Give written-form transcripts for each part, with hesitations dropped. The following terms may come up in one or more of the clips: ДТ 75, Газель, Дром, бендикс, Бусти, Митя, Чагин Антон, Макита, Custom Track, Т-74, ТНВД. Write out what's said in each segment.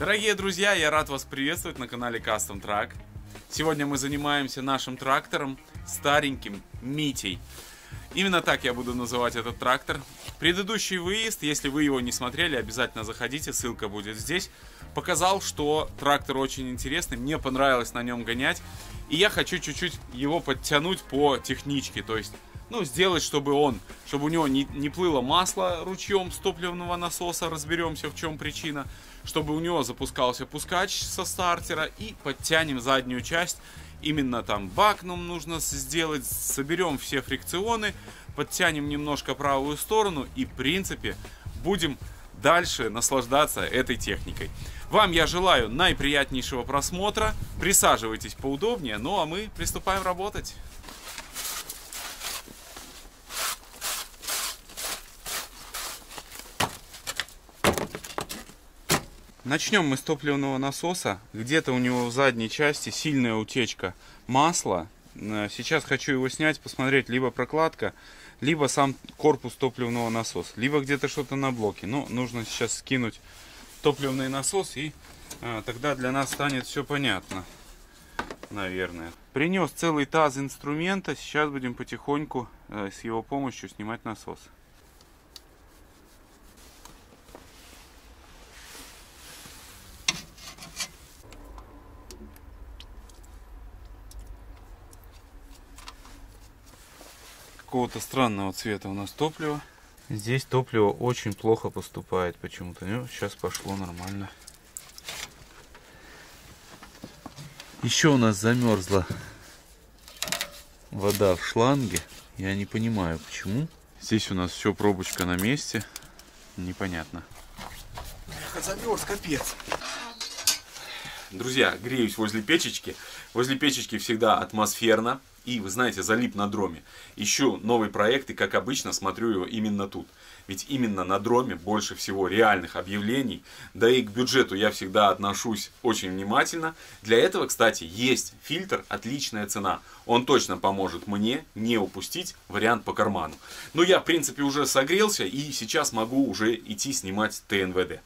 Дорогие друзья, я рад вас приветствовать на канале Custom Track. Сегодня мы занимаемся нашим трактором, стареньким Митей. Именно так я буду называть этот трактор. Предыдущий выезд, если вы его не смотрели, обязательно заходите, ссылка будет здесь. Показал, что трактор очень интересный, мне понравилось на нем гонять. И я хочу чуть-чуть его подтянуть по техничке, то есть, сделать, чтобы у него не плыло масло ручьем с топливного насоса, разберемся, в чем причина, чтобы у него запускался пускач со стартера, и подтянем заднюю часть, именно там бак нам нужно сделать, соберем все фрикционы, подтянем немножко правую сторону и, в принципе, будем дальше наслаждаться этой техникой. Вам я желаю наиприятнейшего просмотра, присаживайтесь поудобнее, ну а мы приступаем работать. Начнем мы с топливного насоса. Где-то у него в задней части сильная утечка масла. Сейчас хочу его снять, посмотреть, либо прокладка, либо сам корпус топливного насоса, либо где-то что-то на блоке. Но нужно сейчас скинуть топливный насос, и тогда для нас станет все понятно, наверное. Принес целый таз инструмента. Сейчас будем потихоньку с его помощью снимать насос. Какого-то странного цвета у нас топливо. Здесь топливо очень плохо поступает почему-то. Ну, сейчас пошло нормально. Еще у нас замерзла вода в шланге. Я не понимаю, почему. Здесь у нас все, пробочка на месте. Непонятно. Бляха, замерз, капец. Друзья, греюсь возле печечки. Возле печечки всегда атмосферно. И, вы знаете, залип на дроме. Ищу новый проект и, как обычно, смотрю его именно тут. Ведь именно на дроме больше всего реальных объявлений. Да и к бюджету я всегда отношусь очень внимательно. Для этого, кстати, есть фильтр «Отличная цена». Он точно поможет мне не упустить вариант по карману. Но я, в принципе, уже согрелся и сейчас могу уже идти снимать ТНВД.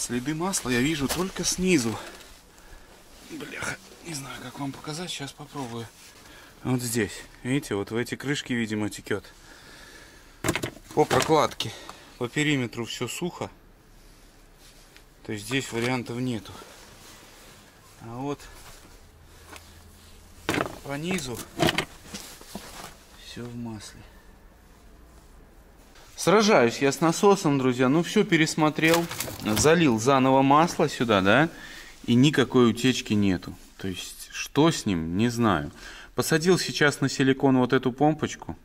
Следы масла я вижу только снизу. Бляха, не знаю, как вам показать, сейчас попробую. Вот здесь, видите, вот в эти крышки, видимо, текет. По прокладке, по периметру все сухо. То есть здесь вариантов нету. А вот по низу все в масле. Сражаюсь я с насосом, друзья. Ну, все пересмотрел. Залил заново масло сюда, да? И никакой утечки нету. То есть, что с ним, не знаю. Посадил сейчас на силикон вот эту помпочку.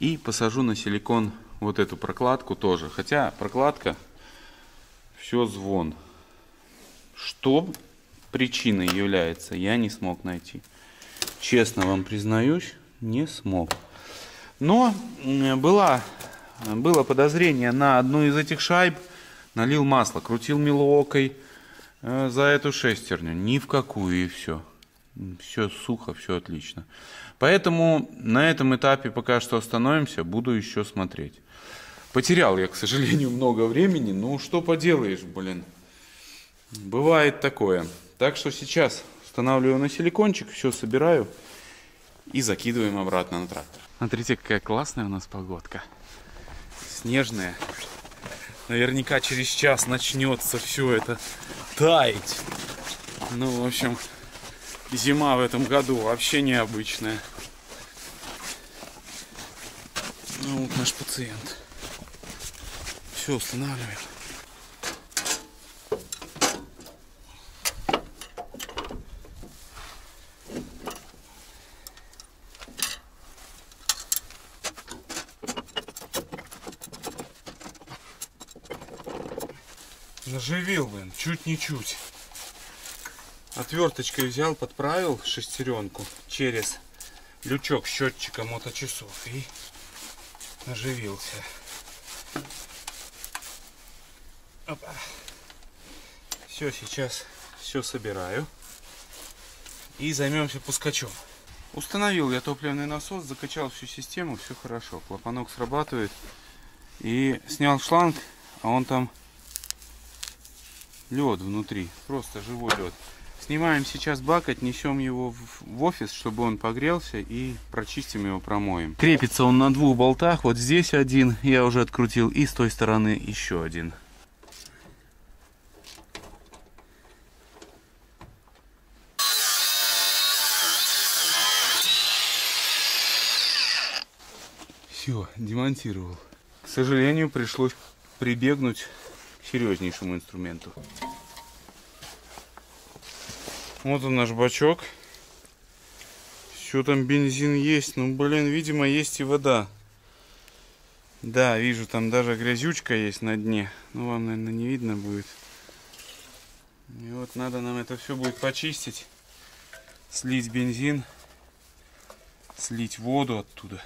И посажу на силикон вот эту прокладку тоже. Хотя прокладка, все звон. Что причиной является, я не смог найти. Честно вам признаюсь, не смог. Но было подозрение на одну из этих шайб. Налил масло, крутил милоокой за эту шестерню. Ни в какую, и все. Все сухо, все отлично. Поэтому на этом этапе пока что остановимся. Буду еще смотреть. Потерял я, к сожалению, много времени. Ну, что поделаешь, блин. Бывает такое. Так что сейчас устанавливаю на силикончик, все собираю и закидываем обратно на трактор. Смотрите, какая классная у нас погодка. Снежная. Наверняка через час начнется все это таять. Ну, в общем, зима в этом году вообще необычная. Ну, вот наш пациент. Все, устанавливаем. Заживил, блин, чуть-чуть. Отверточкой взял, подправил шестеренку через лючок счетчика моточасов и наживился. Опа. Все, сейчас все собираю и займемся пускачом. Установил я топливный насос, закачал всю систему, все хорошо. Клапанок срабатывает. И снял шланг, а он там лед внутри, просто живой лед. Снимаем сейчас бак, отнесем его в офис, чтобы он погрелся, и прочистим его, промоем. Крепится он на двух болтах, вот здесь один, я уже открутил, и с той стороны еще один. Все, демонтировал. К сожалению, пришлось прибегнуть к серьезнейшему инструменту. Вот он, наш бачок. Все, там бензин есть. Ну, блин, видимо, есть и вода. Да, вижу, там даже грязючка есть на дне. Ну, вам, наверное, не видно будет. И вот надо нам это все будет почистить. Слить бензин. Слить воду оттуда.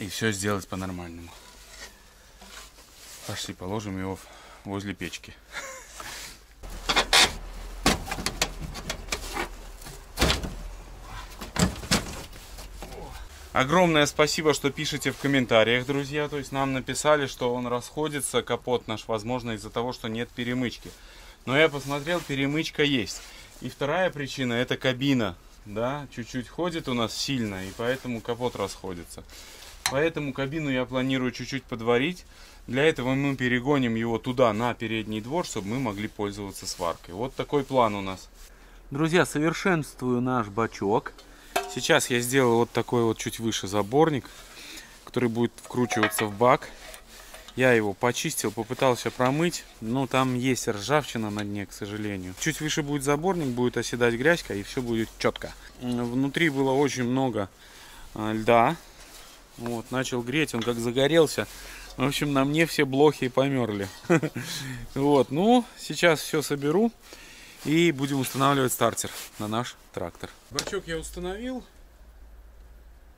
И все сделать по-нормальному. Пошли, положим его возле печки. Огромное спасибо, что пишете в комментариях, друзья. То есть нам написали, что он расходится, капот наш, возможно, из-за того, что нет перемычки. Но я посмотрел, перемычка есть. И вторая причина — это кабина. Да, чуть-чуть ходит у нас сильно, и поэтому капот расходится. Поэтому кабину я планирую чуть-чуть подварить. Для этого мы перегоним его туда, на передний двор, чтобы мы могли пользоваться сваркой. Вот такой план у нас. Друзья, совершенствую наш бачок. Сейчас я сделал вот такой вот чуть выше заборник, который будет вкручиваться в бак. Я его почистил, попытался промыть, но там есть ржавчина на дне, к сожалению. Чуть выше будет заборник, будет оседать грязька, и все будет четко. Внутри было очень много льда. Вот, начал греть, он как загорелся. В общем, на мне все блохи померли. Вот, ну, сейчас все соберу и будем устанавливать стартер на наш трактор. Бачок я установил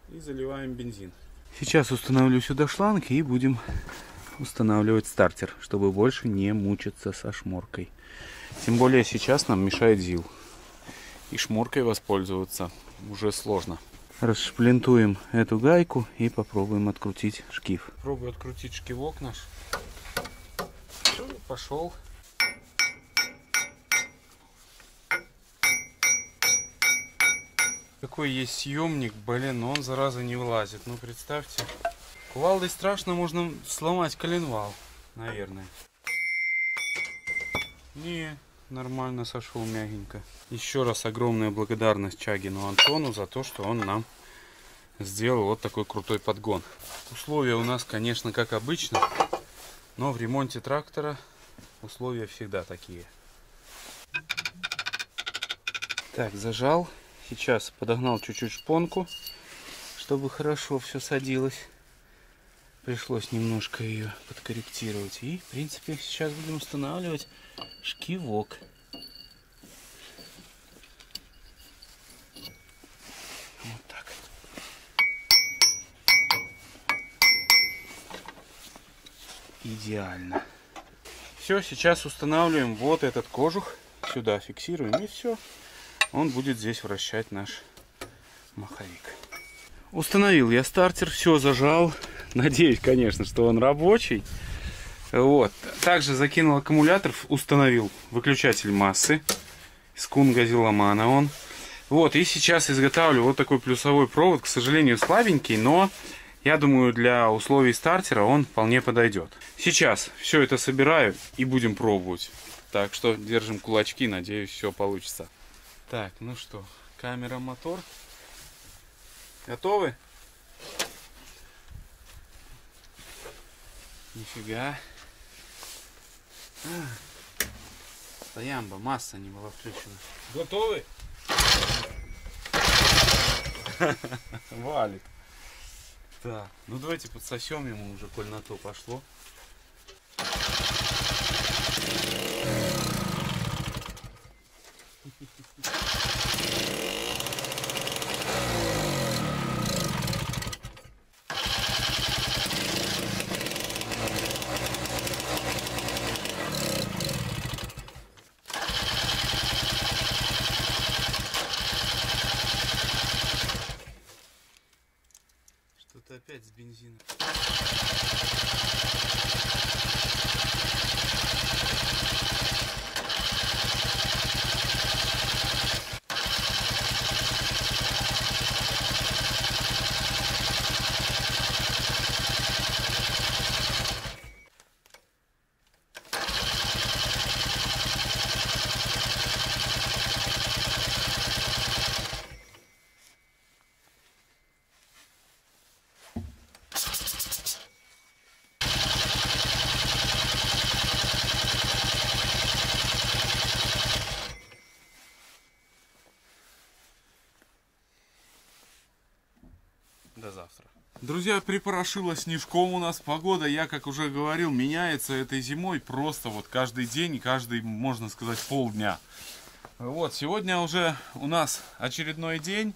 и заливаем бензин. Сейчас установлю сюда шланг и будем устанавливать стартер, чтобы больше не мучиться со шморкой. Тем более сейчас нам мешает ЗИЛ. И шморкой воспользоваться уже сложно. Расшплинтуем эту гайку и попробуем открутить шкив. Пробую открутить шкивок наш. Пошел. Какой есть съемник, блин, но он, зараза, не влазит. Ну, представьте. Кувалдой страшно, можно сломать коленвал, наверное. Не, нормально сошел, мягенько. Еще раз огромная благодарность Чагину Антону за то, что он нам сделал вот такой крутой подгон. Условия у нас, конечно, как обычно, но в ремонте трактора условия всегда такие. Так, зажал. Сейчас подогнал чуть-чуть шпонку, чтобы хорошо все садилось. Пришлось немножко ее подкорректировать. И, в принципе, сейчас будем устанавливать шкивок. Вот так. Идеально. Все, сейчас устанавливаем вот этот кожух. Сюда фиксируем, и все. Он будет здесь вращать наш маховик. Установил я стартер, все зажал. Надеюсь, конечно, что он рабочий. Вот. Также закинул аккумулятор, установил выключатель массы. Скун газеломана он. Вот, и сейчас изготавливаю вот такой плюсовой провод. К сожалению, слабенький, но я думаю, для условий стартера он вполне подойдет. Сейчас все это собираю и будем пробовать. Так что держим кулачки, надеюсь, все получится. Так, ну что, камера, мотор. Готовы? Нифига. Стоямба, масса не была включена. Готовы? Валит. Так, ну давайте подсосем ему уже, коль на то пошло. Друзья, припорошило снежком у нас погода, я, как уже говорил, меняется этой зимой просто вот каждый день, каждый, можно сказать, полдня. Вот, сегодня уже у нас очередной день,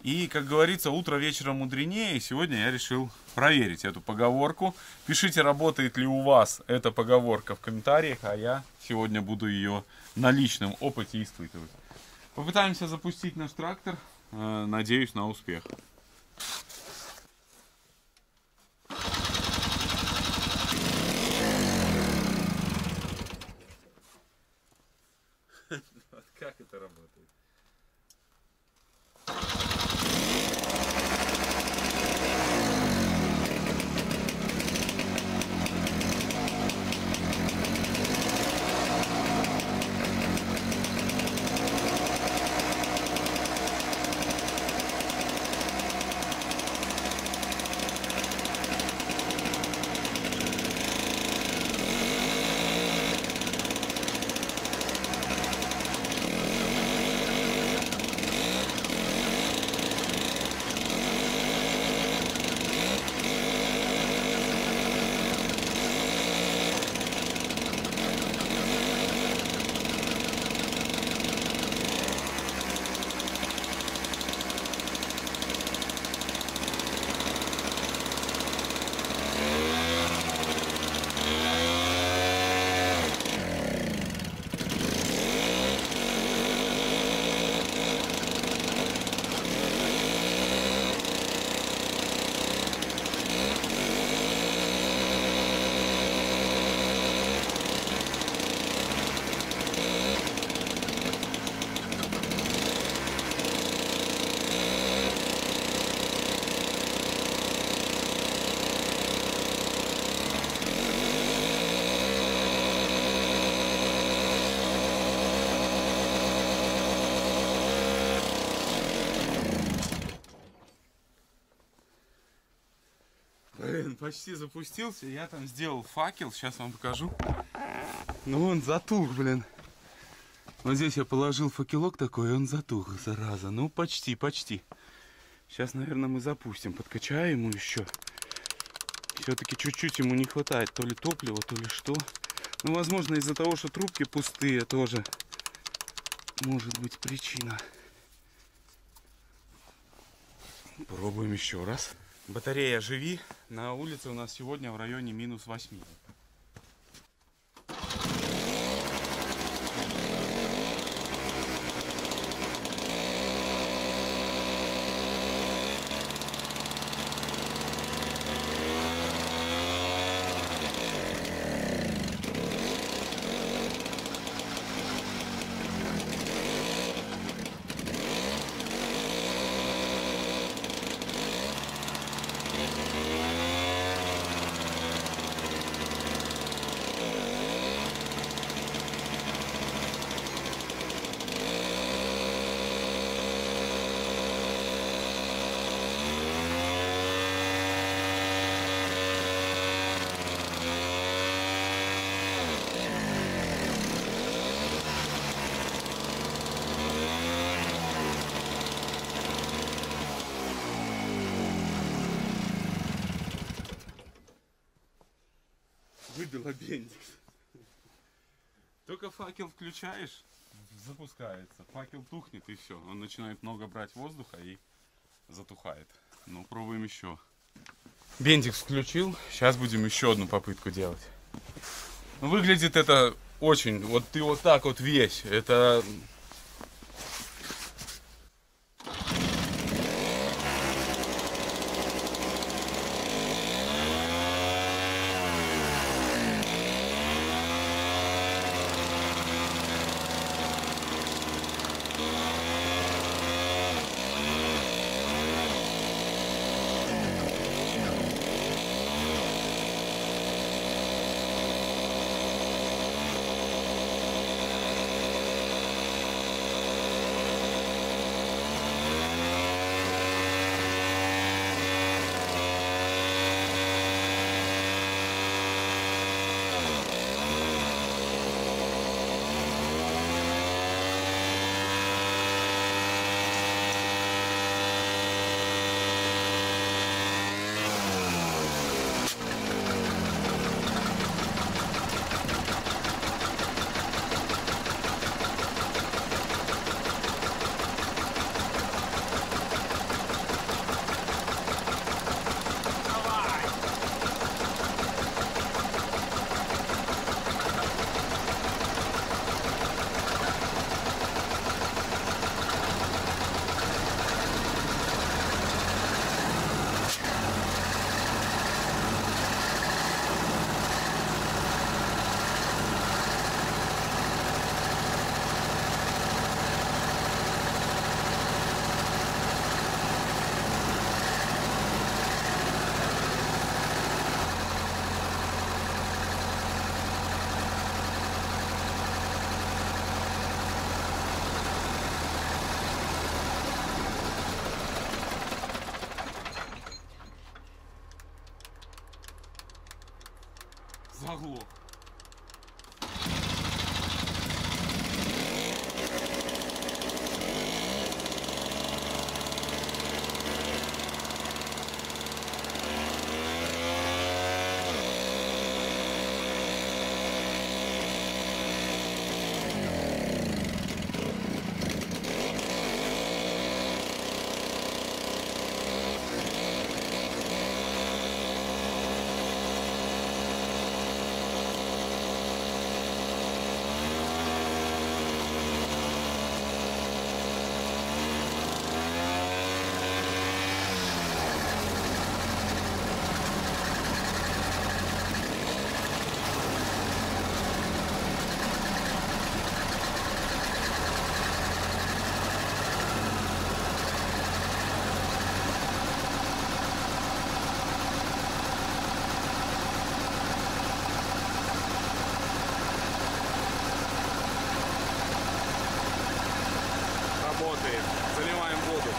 и, как говорится, утро вечером мудренее, и сегодня я решил проверить эту поговорку. Пишите, работает ли у вас эта поговорка в комментариях, а я сегодня буду ее на личном опыте испытывать. Попытаемся запустить наш трактор, надеюсь на успех. Как это работает? Почти запустился, я там сделал факел, сейчас вам покажу. Ну он затух, блин. Вот здесь я положил факелок такой, и он затух, зараза. Ну почти, почти. Сейчас, наверное, мы запустим, подкачаем ему еще. Все-таки чуть-чуть ему не хватает, то ли топлива, то ли что. Ну, возможно, из-за того, что трубки пустые, тоже может быть причина. Пробуем еще раз. Батарея «Живи». На улице у нас сегодня в районе минус 8. Выбила бендикс. Только факел включаешь, запускается. Факел тухнет, и все. Он начинает много брать воздуха и затухает. Ну, пробуем еще. Бендикс включил. Сейчас будем еще одну попытку делать. Выглядит это очень. Вот ты вот так вот весь. Это... будет.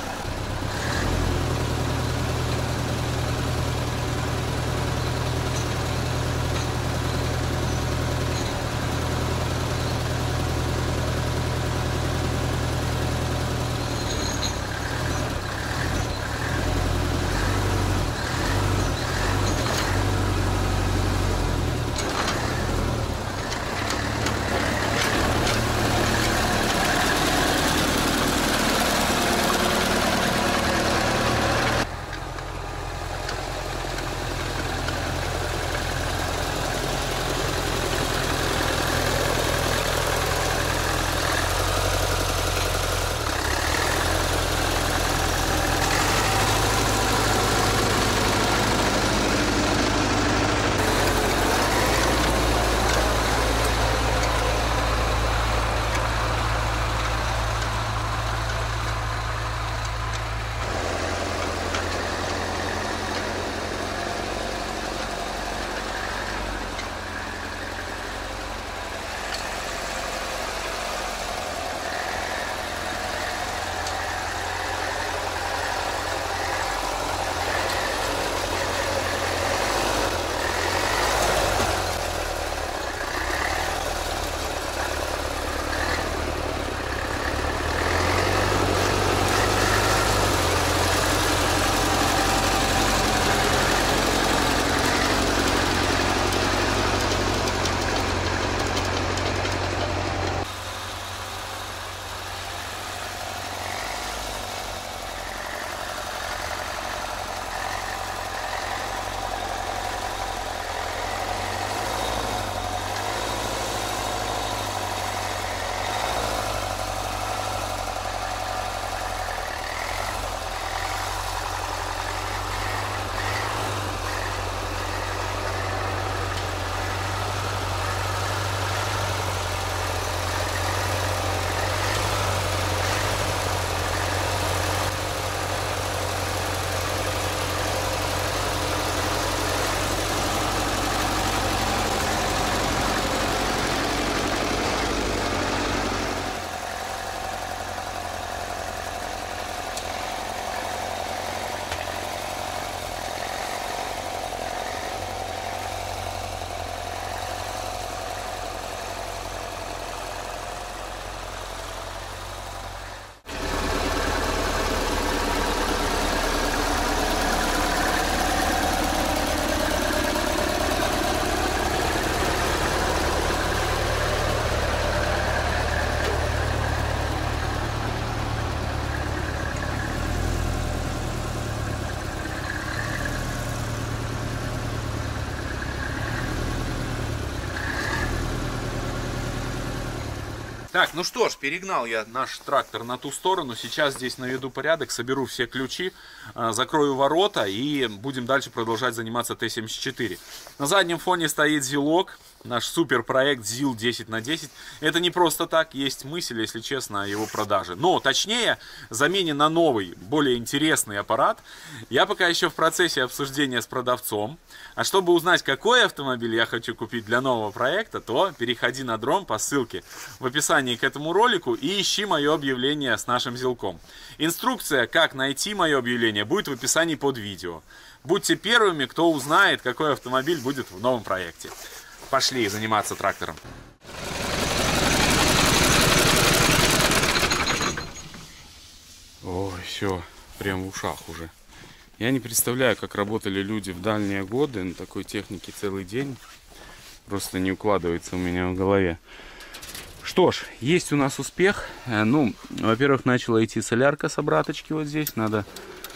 Так, ну что ж, перегнал я наш трактор на ту сторону. Сейчас здесь наведу порядок, соберу все ключи, закрою ворота и будем дальше продолжать заниматься Т-74. На заднем фоне стоит зилок, наш супер проект ЗИЛ 10×10. Это не просто так, есть мысль, если честно, о его продаже. Но, точнее, замене на новый, более интересный аппарат. Я пока еще в процессе обсуждения с продавцом. А чтобы узнать, какой автомобиль я хочу купить для нового проекта, то переходи на Дром по ссылке в описании к этому ролику и ищи мое объявление с нашим зилком. Инструкция, как найти мое объявление, будет в описании под видео. Будьте первыми, кто узнает, какой автомобиль будет в новом проекте. Пошли заниматься трактором. Ой, все, прям в ушах уже. Я не представляю, как работали люди в дальние годы на такой технике целый день. Просто не укладывается у меня в голове. Что ж, есть у нас успех. Ну, во-первых, начала идти солярка с обраточки вот здесь. Надо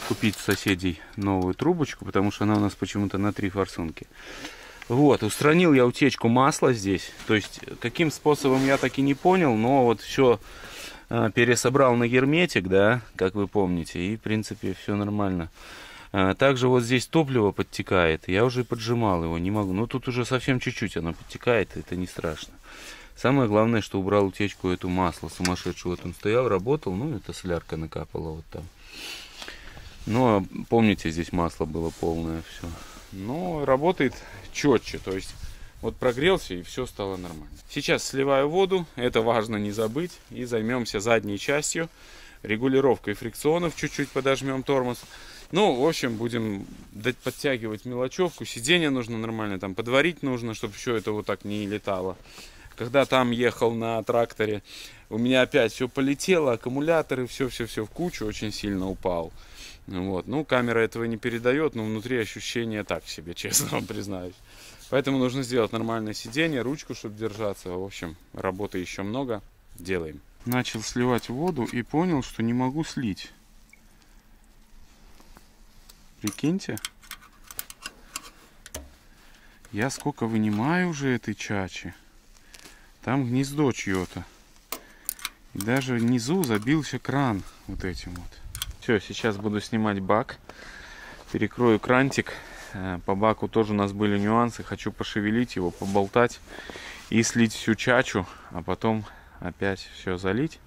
купить у соседей новую трубочку, потому что она у нас почему-то на 3 форсунки. Вот, устранил я утечку масла здесь. То есть, каким способом, я так и не понял, но вот все пересобрал на герметик, да, как вы помните. И, в принципе, все нормально. Также вот здесь топливо подтекает. Я уже поджимал его, не могу. Но тут уже совсем чуть-чуть оно подтекает, это не страшно. Самое главное, что убрал утечку эту масла сумасшедшую. Вот он стоял, работал, ну, это солярка накапала вот там. Но, помните, здесь масло было полное, все. Но работает четче, то есть, вот прогрелся и все стало нормально. Сейчас сливаю воду, это важно не забыть, и займемся задней частью. регулировкой фрикционов, чуть-чуть подожмем тормоз. Ну, в общем, будем подтягивать мелочевку. Сиденье нужно нормально там подварить нужно, чтобы все это вот так не летало. Когда там ехал на тракторе, у меня опять все полетело, аккумуляторы, все в кучу, очень сильно упал. Вот. Ну, камера этого не передает, но внутри ощущения так себе, честно вам признаюсь. Поэтому нужно сделать нормальное сиденье, ручку, чтобы держаться. В общем, работы еще много, делаем. Начал сливать воду и понял, что не могу слить. Прикиньте, я сколько вынимаю уже этой чачи. Там гнездо чье-то. И даже внизу забился кран вот этим вот. Все, сейчас буду снимать бак. Перекрою крантик. По баку тоже у нас были нюансы. Хочу пошевелить его, поболтать и слить всю чачу. А потом опять все залить.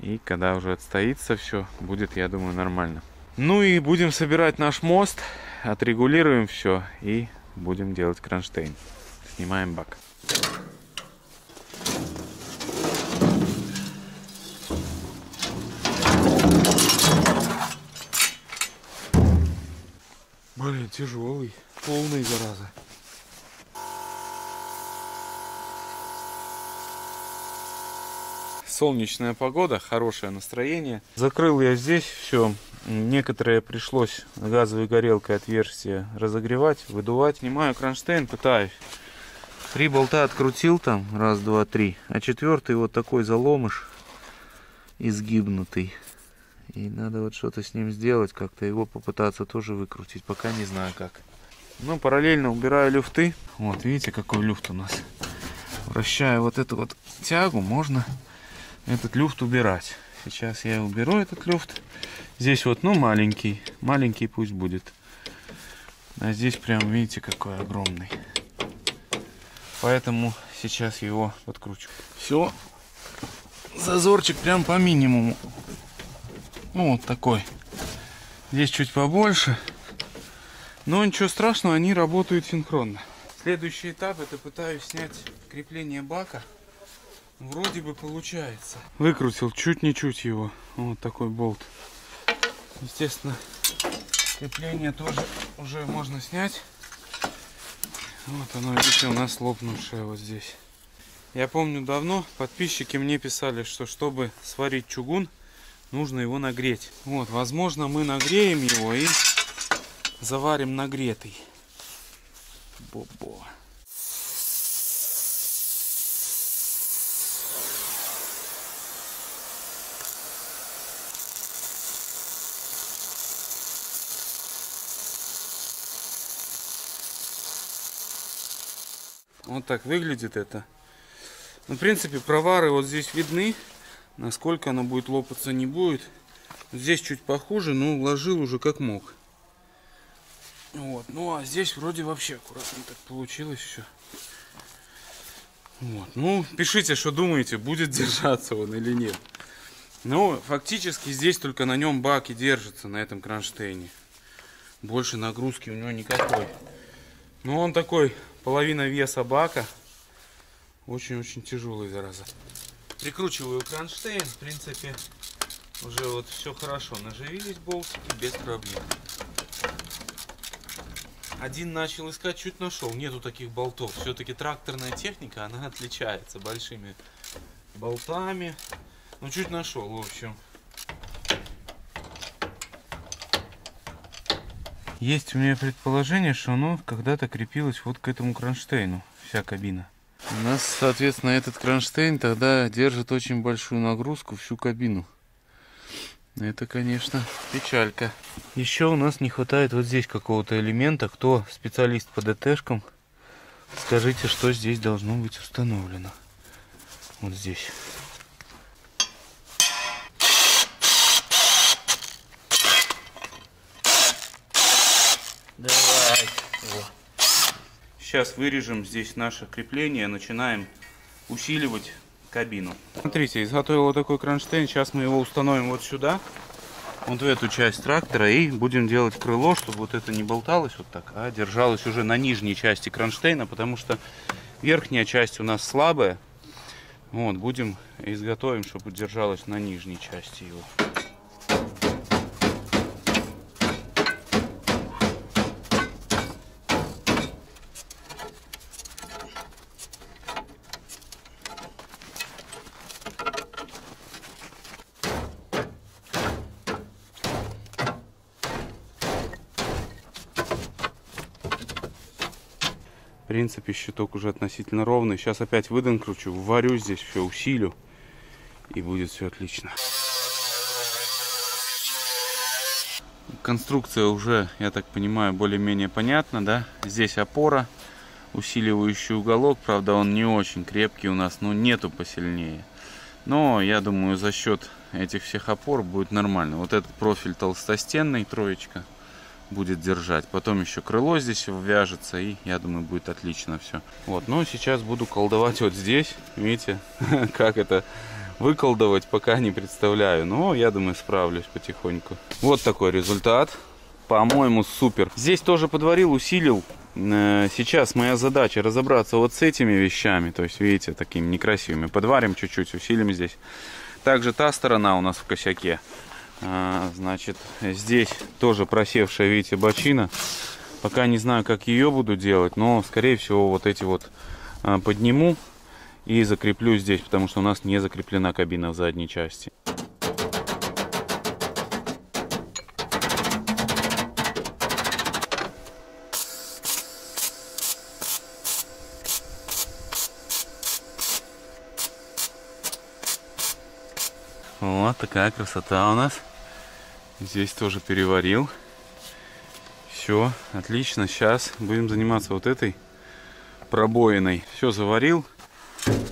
И когда уже отстоится все, будет, я думаю, нормально. Ну и будем собирать наш мост, отрегулируем все и будем делать кронштейн. Снимаем бак. Блин, тяжелый, полный, зараза. Солнечная погода, хорошее настроение. Закрыл я здесь все. Некоторые пришлось газовой горелкой отверстие разогревать, выдувать. Снимаю кронштейн, пытаюсь. 3 болта открутил там, раз, два, три. А 4-й вот такой заломыш, изгибнутый. И надо вот что-то с ним сделать, как-то его попытаться тоже выкрутить. Пока не знаю как. Ну, параллельно убираю люфты. Вот, видите, какой люфт у нас. Вращая вот эту вот тягу, можно этот люфт убирать. Сейчас я уберу этот люфт. Здесь вот, ну, маленький пусть будет. А здесь прям, видите, какой огромный. Поэтому сейчас его подкручу. Все, зазорчик прям по минимуму. Ну, вот такой. Здесь чуть побольше. Но ничего страшного, они работают синхронно. Следующий этап — это пытаюсь снять крепление бака. Вроде бы получается. Выкрутил чуть-чуть его. Вот такой болт. Естественно, крепление тоже уже можно снять. Вот оно, видите, у нас лопнувшее вот здесь. Я помню, давно подписчики мне писали, что чтобы сварить чугун, нужно его нагреть. Вот, возможно, мы нагреем его и заварим нагретый. Бо-бо. Вот так выглядит это. Ну, в принципе, провары вот здесь видны. Насколько оно будет лопаться, не будет. Здесь чуть похуже, но уложил уже как мог. Вот. Ну, а здесь вроде вообще аккуратно так получилось все. Вот. Ну, пишите, что думаете, будет держаться он или нет. Ну, фактически здесь только на нем бак и держится, на этом кронштейне. Больше нагрузки у него никакой. Но он такой... Половина веса бака. Очень-очень тяжелый, зараза. Прикручиваю кронштейн. В принципе, уже вот все хорошо. Наживились болтики без проблем. Один начал искать, чуть нашел. Нету таких болтов. Все-таки тракторная техника, она отличается большими болтами. Ну, чуть нашел, в общем. Есть у меня предположение, что оно когда-то крепилось вот к этому кронштейну, вся кабина. У нас, соответственно, этот кронштейн тогда держит очень большую нагрузку, всю кабину. Это, конечно, печалька. Еще у нас не хватает вот здесь какого-то элемента. Кто специалист по ДТшкам, скажите, что здесь должно быть установлено. Вот здесь. Давай. Сейчас вырежем здесь наше крепление, начинаем усиливать кабину. Смотрите, изготовил вот такой кронштейн, сейчас мы его установим вот сюда, вот в эту часть трактора, и будем делать крыло, чтобы вот это не болталось вот так, а держалось уже на нижней части кронштейна, потому что верхняя часть у нас слабая. Вот, будем изготовим, чтобы держалось на нижней части его. принципе, щиток уже относительно ровный. Сейчас опять выдан кручу, варю здесь, все усилю, и будет все отлично. Конструкция уже, я так понимаю, более-менее понятна, да? Здесь опора, усиливающий уголок, правда, он не очень крепкий у нас, но нету посильнее. Но, я думаю, за счет этих всех опор будет нормально. Вот этот профиль толстостенный, троечка, будет держать. Потом еще крыло здесь ввяжется, и, я думаю, будет отлично все. Вот, ну, сейчас буду колдовать вот здесь, видите, как это выколдовать, пока не представляю. Но, я думаю, справлюсь потихоньку. Вот такой результат, по-моему, супер. Здесь тоже подварил, усилил. Сейчас моя задача разобраться вот с этими вещами, то есть, видите, такими некрасивыми. Подварим чуть-чуть, усилим здесь. Также та сторона у нас в косяке. Значит, здесь тоже просевшая, видите, бочина. Пока не знаю, как ее буду делать, но, скорее всего, вот эти вот подниму и закреплю здесь, потому что у нас не закреплена кабина в задней части. Вот такая красота у нас. Здесь тоже переварил. Все, отлично. Сейчас будем заниматься вот этой пробоиной. Все, заварил.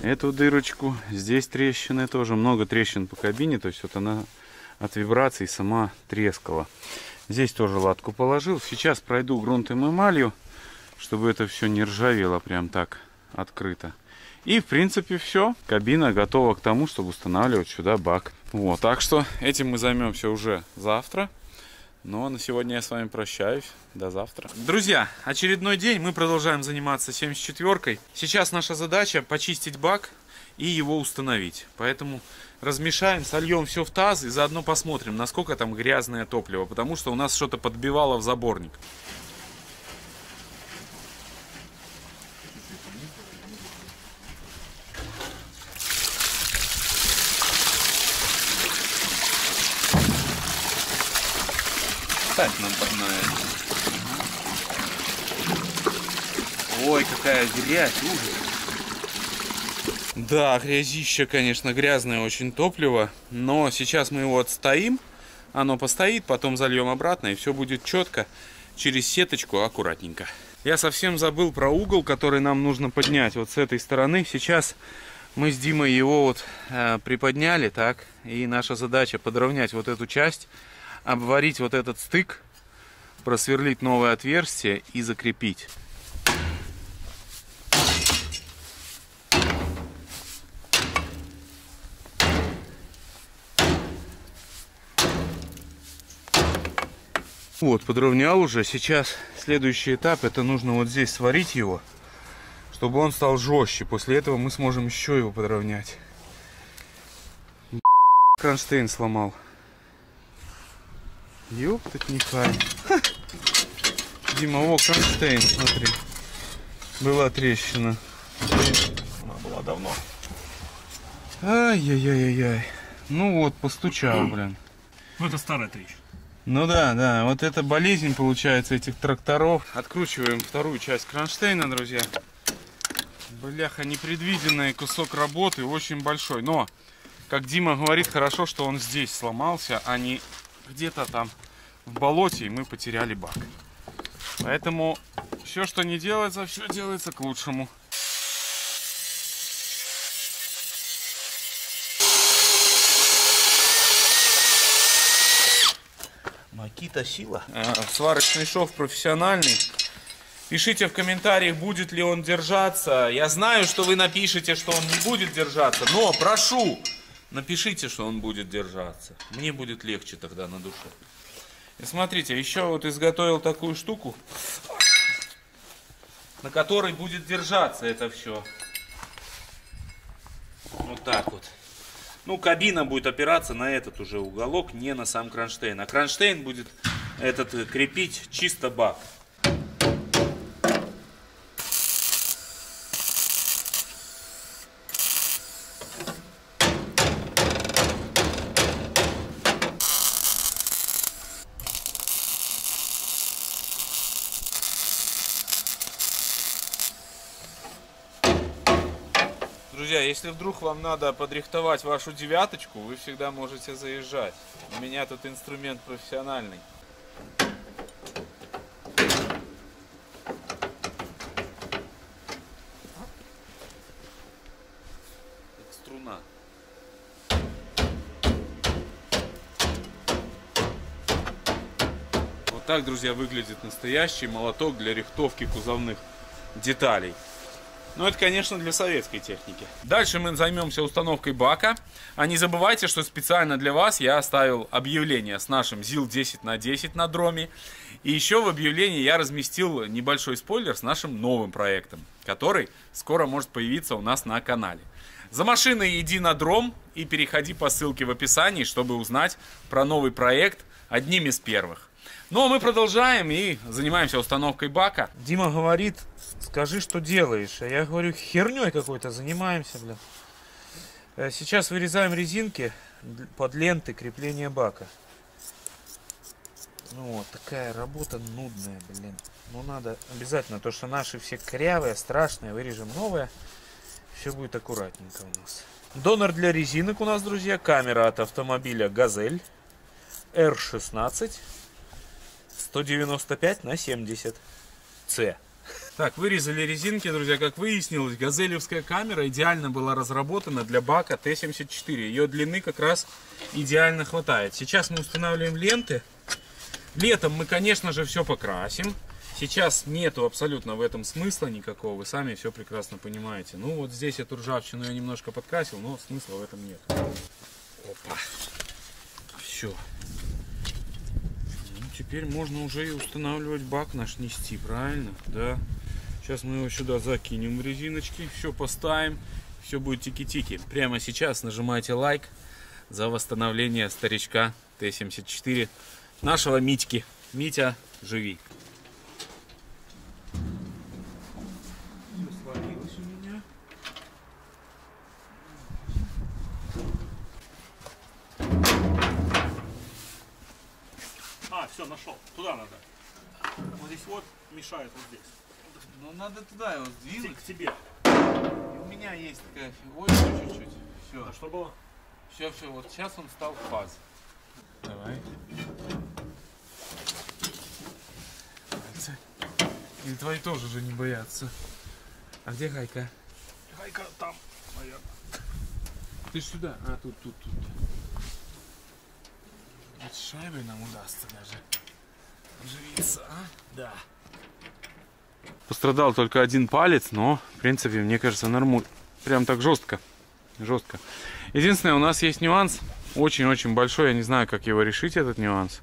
Эту дырочку. Здесь трещины тоже. Много трещин по кабине. То есть вот она от вибраций сама трескала. Здесь тоже латку положил. Сейчас пройду грунтом и эмалью, чтобы это все не ржавело прям так открыто. И, в принципе, все. Кабина готова к тому, чтобы устанавливать сюда бак. Вот, так что этим мы займемся уже завтра. Ну, а на сегодня я с вами прощаюсь. До завтра. Друзья, очередной день. Мы продолжаем заниматься 74-кой. Сейчас наша задача почистить бак и его установить. Поэтому размешаем, сольем все в таз и заодно посмотрим, насколько там грязное топливо. Потому что у нас что-то подбивало в заборник. Ой, какая грязь, ужас. Да, грязище, конечно, грязное очень топливо. Но сейчас мы его отстоим. Оно постоит, потом зальем обратно. И все будет четко, через сеточку, аккуратненько. Я совсем забыл про угол, который нам нужно поднять вот с этой стороны. Сейчас мы с Димой его вот приподняли, так. И наша задача подровнять вот эту часть, обварить вот этот стык, просверлить новое отверстие и закрепить. Вот, подровнял уже. Сейчас следующий этап, это нужно вот здесь сварить его, чтобы он стал жестче. После этого мы сможем еще его подровнять. Кронштейн сломал. Ёптать нехай. Дима, о, кронштейн, смотри. Была трещина. Она была давно. Ай-яй-яй-яй. Ну вот, постучал, блин. Ну это старая трещина. Ну да, да, вот это болезнь, получается, этих тракторов. Откручиваем вторую часть кронштейна, друзья. Бляха, непредвиденный кусок работы, очень большой. Но, как Дима говорит, хорошо, что он здесь сломался, а не где-то там в болоте, и мы потеряли бак. Поэтому все, что не делается, все делается к лучшему. Макита сила. Сварочный шов профессиональный. Пишите в комментариях, будет ли он держаться. Я знаю, что вы напишите, что он не будет держаться, но прошу, напишите, что он будет держаться. Мне будет легче тогда на душе. И смотрите, еще вот изготовил такую штуку, на которой будет держаться это все. Вот так вот. Ну, кабина будет опираться на этот уже уголок, не на сам кронштейн. А кронштейн будет этот крепить чисто бак. Друзья, если вдруг вам надо подрихтовать вашу девяточку, вы всегда можете заезжать. У меня тут инструмент профессиональный. Как струна. Вот так, друзья, выглядит настоящий молоток для рихтовки кузовных деталей. Но это, конечно, для советской техники. Дальше мы займемся установкой бака. А не забывайте, что специально для вас я оставил объявление с нашим ЗИЛ 10×10 на Дроме. И еще в объявлении я разместил небольшой спойлер с нашим новым проектом, который скоро может появиться у нас на канале. За машиной иди на Дром и переходи по ссылке в описании, чтобы узнать про новый проект одним из первых. Ну а мы продолжаем и занимаемся установкой бака. Дима говорит, скажи, что делаешь. А я говорю, херней какой-то занимаемся, блин. Сейчас вырезаем резинки под ленты крепления бака. Ну вот, такая работа нудная, блин. Ну надо обязательно, то что наши все корявые, страшные, вырежем новые. Все будет аккуратненько у нас. Донор для резинок у нас, друзья, камера от автомобиля Газель R16. 195×70C. Так, вырезали резинки, друзья. Как выяснилось, газелевская камера идеально была разработана для бака Т-74. Ее длины как раз идеально хватает. Сейчас мы устанавливаем ленты. Летом мы, конечно же, все покрасим. Сейчас нету абсолютно в этом смысла никакого. Вы сами все прекрасно понимаете. Ну, вот здесь эту ржавчину я немножко подкрасил, но смысла в этом нет. Опа. Все. Теперь можно уже и устанавливать бак наш, нести, правильно? Да. Сейчас мы его сюда закинем в резиночки, все поставим, все будет тики-тики. Прямо сейчас нажимайте лайк за восстановление старичка Т-74, нашего Митьки. Митя, живи. Сломилось у меня. Все, нашел. Туда надо. Вот здесь вот мешает, вот здесь. Ну надо туда его сдвинуть. К тебе. И у меня есть такая фигура чуть-чуть. Все. А что было? Все, все. Вот сейчас он стал в фаз. Давай. Пальцы. Или твои тоже же не боятся. А где гайка? Гайка там, наверное. Ты ж сюда. А, тут, тут, тут. Вот с шайбой нам удастся даже оживиться, а? Да. Пострадал только один палец, но, в принципе, мне кажется, нормально. Прям так жестко. Жестко. Единственное, у нас есть нюанс. Очень-очень большой. Я не знаю, как его решить, этот нюанс.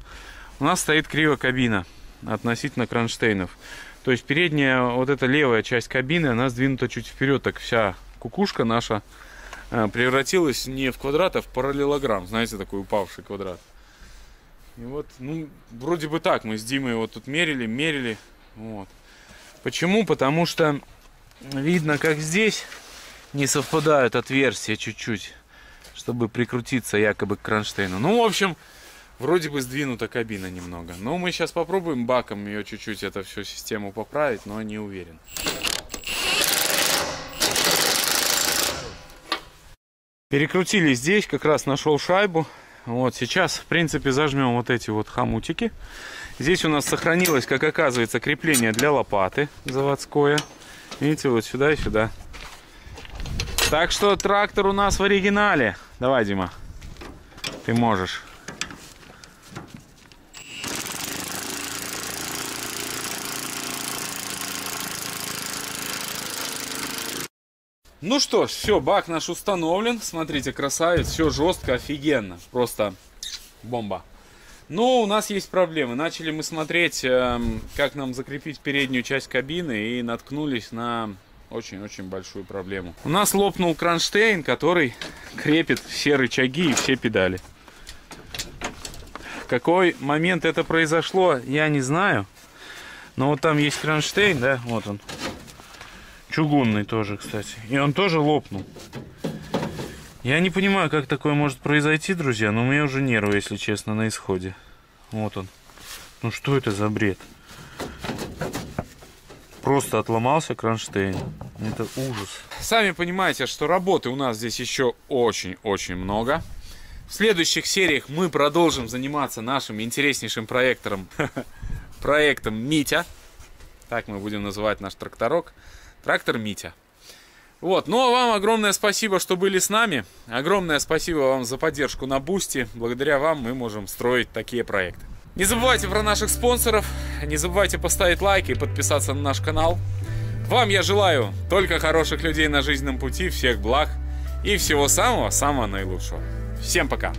У нас стоит криво кабина относительно кронштейнов. То есть передняя, вот эта левая часть кабины, она сдвинута чуть вперед. Так вся кукушка наша превратилась не в квадрат, а в параллелограмм. Знаете, такой упавший квадрат. И вот, ну, вроде бы так, мы с Димой его тут мерили, вот. Почему? Потому что видно, как здесь не совпадают отверстия чуть-чуть, чтобы прикрутиться якобы к кронштейну. Ну, в общем, вроде бы сдвинута кабина немного. Но мы сейчас попробуем баком ее чуть-чуть, эту всю систему поправить, но не уверен. Перекрутили здесь, как раз нашел шайбу. Вот сейчас, в принципе, зажмем вот эти вот хомутики. Здесь у нас сохранилось, как оказывается, крепление для лопаты заводское. Видите, вот сюда и сюда. Так что трактор у нас в оригинале. Давай, Дима, ты можешь. Ну что ж, все, бак наш установлен. Смотрите, красавец, все жестко, офигенно. Просто бомба. Но у нас есть проблемы. Начали мы смотреть, как нам закрепить переднюю часть кабины, и наткнулись на очень-очень большую проблему. У нас лопнул кронштейн, который крепит все рычаги и все педали. В какой момент это произошло, я не знаю. Но вот там есть кронштейн, да, вот он. Чугунный тоже, кстати. И он тоже лопнул. Я не понимаю, как такое может произойти, друзья, но у меня уже нервы, если честно, на исходе. Вот он. Ну что это за бред? Просто отломался кронштейн. Это ужас. Сами понимаете, что работы у нас здесь еще очень-очень много. В следующих сериях мы продолжим заниматься нашим интереснейшим проектом Митя. Так мы будем называть наш тракторок. Трактор Митя. Вот, ну а вам огромное спасибо, что были с нами. Огромное спасибо вам за поддержку на Бусти. Благодаря вам мы можем строить такие проекты. Не забывайте про наших спонсоров. Не забывайте поставить лайк и подписаться на наш канал. Вам я желаю только хороших людей на жизненном пути, всех благ и всего самого-самого наилучшего. Всем пока!